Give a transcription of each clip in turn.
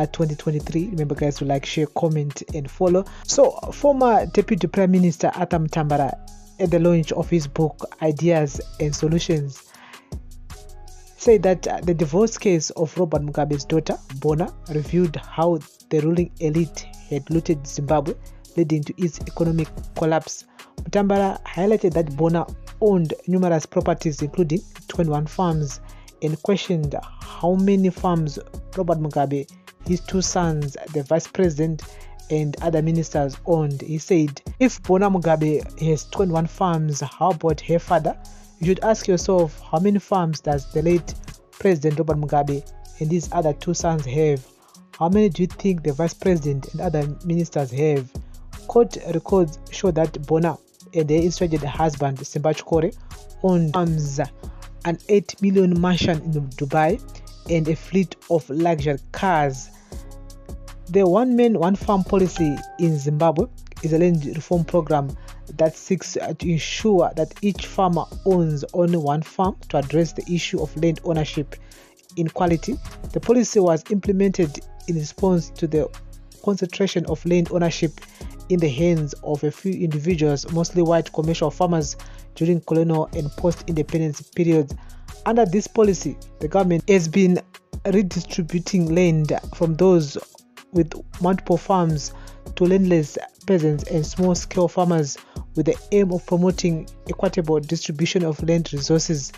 2023. Remember guys to like, share, comment and follow. So former Deputy Prime Minister Arthur Mutambara, at the launch of his book Ideas and Solutions, said that the divorce case of Robert Mugabe's daughter Bona reviewed how the ruling elite had looted Zimbabwe, leading to its economic collapse. Mutambara highlighted that Bona owned numerous properties, including 21 farms, and questioned how many farms Robert Mugabe, his two sons, the vice president, and other ministers owned. He said, if Bona Mugabe has 21 farms, how about her father? You should ask yourself, how many farms does the late President Robert Mugabe and his other two sons have? How many do you think the vice president and other ministers have? Court records show that Bona and her estranged husband Sembachkore owned farms, an 8 million mansion in Dubai, and a fleet of luxury cars. The one man, one farm policy in Zimbabwe is a land reform program that seeks to ensure that each farmer owns only one farm to address the issue of land ownership inequality. The policy was implemented in response to the concentration of land ownership in the hands of a few individuals, mostly white commercial farmers, during colonial and post-independence periods. Under this policy, the government has been redistributing land from those with multiple farms to landless peasants and small-scale farmers, with the aim of promoting equitable distribution of land resources.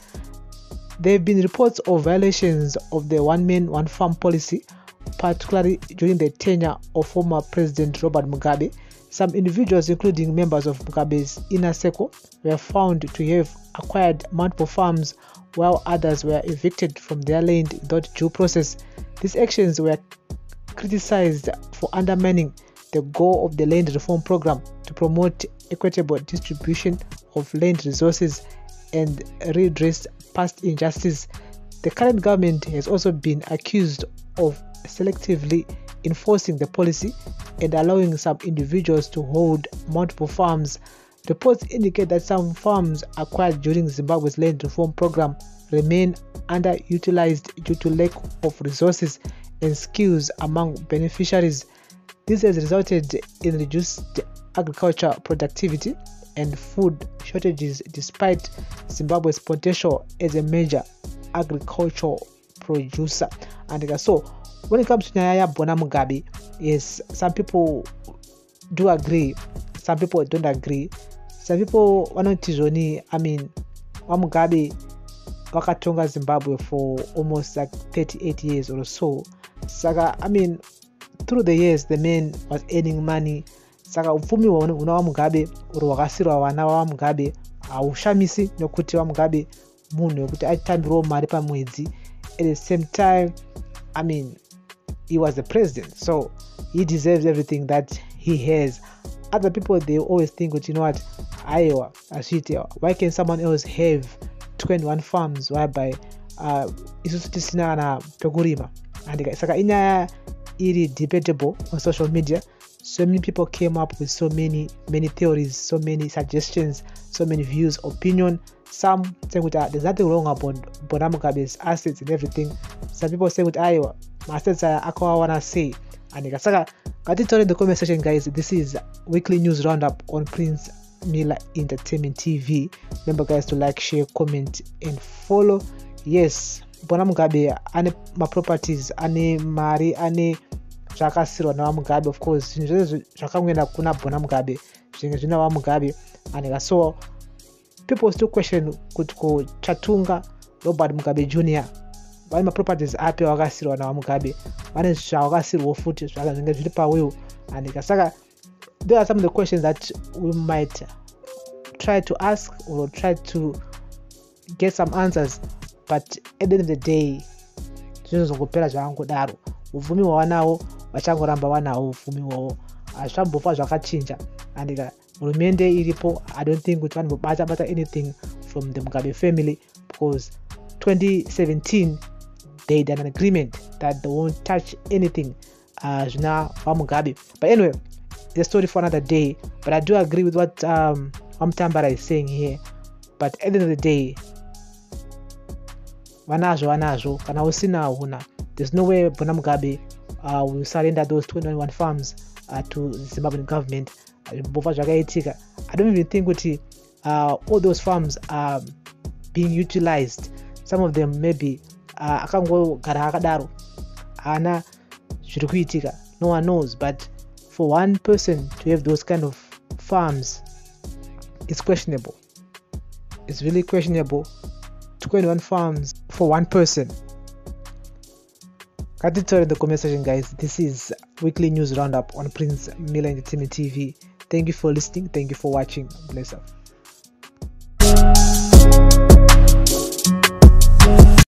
There have been reports of violations of the one-man, one-farm policy, particularly during the tenure of former President Robert Mugabe. Some individuals, including members of Mugabe's inner circle, were found to have acquired multiple farms, while others were evicted from their land without due process. These actions were criticized for undermining the goal of the land reform program to promote equitable distribution of land resources and redress past injustice. The current government has also been accused of selectively enforcing the policy and allowing some individuals to hold multiple farms. Reports indicate that some farms acquired during Zimbabwe's land reform program remain underutilized due to lack of resources and skills among beneficiaries. This has resulted in reduced agriculture productivity and food shortages, despite Zimbabwe's potential as a major agricultural producer. And so, when it comes to Nyaya Bona Mugabe, yes, some people do agree, some people don't agree. Some people want to zone, I mean, Mugabe wakatonga Zimbabwe for almost like 38 years or so. Saga, I mean, through the years, the man was earning money. Saka upfumi wa Mugabe uri wakasirwa wana wa Mugabe aushamisi nokuti wa Mugabe munhu yokuti aitambirwa mari pamwedzi. At the same time, I mean, he was the president, so he deserves everything that he has. Other people, they always think, you know what, Iowa, Ashita, why can someone else have 21 farms whereby isusu tisina na pekurima? And saka inyaya iri debatable on social media. So many people came up with so many theories, so many suggestions, so many views, opinion. Some say there's nothing wrong about Bona Mugabe's assets and everything. Some people say my assets are akwa wanna say. And saka katitore in the comment section, guys. This is weekly news roundup on Prince Miller Entertainment TV. Remember guys to like, share, comment and follow. Yes, Bona Mugabe ane ma properties, ane mari, ane zvakasirwa na Mugabe. Of course zvakamwenda kuna Bona Mugabe, zvinge zvina wa Mugabe. And so people still question kuti ko chatunga Robert Mugabe Jr. vane ma properties api wakasirwa na Mugabe, vane zvakasirwa futi zvinge zviri pawewo. And saka there are some of the questions that we might try to ask or try to get some answers, but at the end of the day, zvinozongopera zvakangodaro. Uvumi wanawo vachangoramba wanawo uvumi wawo, azvambofa zvakachinja. Andika hurumende iripo, I don't think kuti vanombobata anything from the Mugabe family, because 2017 they did an agreement that they won't touch anything zvina vaMugabe. But anyway, it's a story for another day. But I do agree with what Mutambara is saying here. But at the end of the day, vanazvo vanazvo, kana usina huna. There's no way Bona Mugabe will surrender those 291 farms to the Zimbabwean government. I don't even think that all those farms are being utilized. Some of them maybe no one knows, but for one person to have those kind of farms, it's questionable. It's really questionable. 21 farms for one person. Cut it in the comment section, guys. This is Weekly News Roundup on Prince Miller Entertainment TV. Thank you for listening. Thank you for watching. Bless up.